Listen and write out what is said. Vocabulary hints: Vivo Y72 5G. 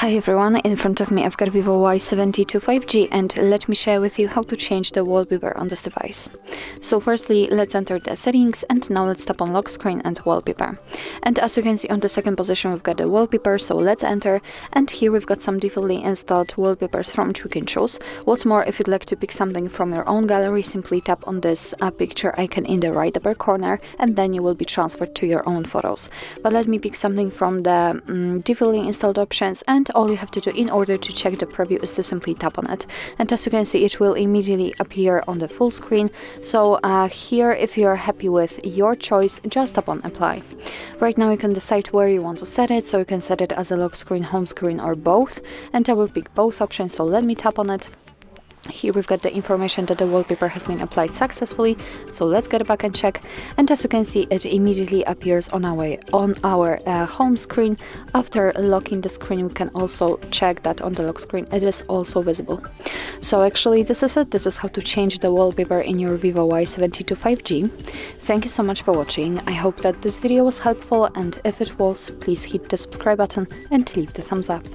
Hi everyone, in front of me I've got Vivo Y72 5G and let me share with you how to change the wallpaper on this device. So firstly, let's enter the settings and now let's tap on lock screen and wallpaper. And as you can see on the second position we've got the wallpaper, so let's enter and here we've got some defaultly installed wallpapers from which we can choose. What's more, if you'd like to pick something from your own gallery, simply tap on this picture icon in the right upper corner and then you will be transferred to your own photos. But let me pick something from the defaultly installed options, and all you have to do in order to check the preview is to simply tap on it, and as you can see it will immediately appear on the full screen. So here, if you're happy with your choice, just tap on apply. Right now you can decide where you want to set it, so you can set it as a lock screen, home screen or both, and I will pick both options, so let me tap on it. Here we've got the information that the wallpaper has been applied successfully, so let's get back and check, and as you can see it immediately appears on our home screen. After locking the screen we can also check that on the lock screen it is also visible. So actually this is it, this is how to change the wallpaper in your Vivo Y72 5G. Thank you so much for watching, I hope that this video was helpful, and if it was, please hit the subscribe button and leave the thumbs up.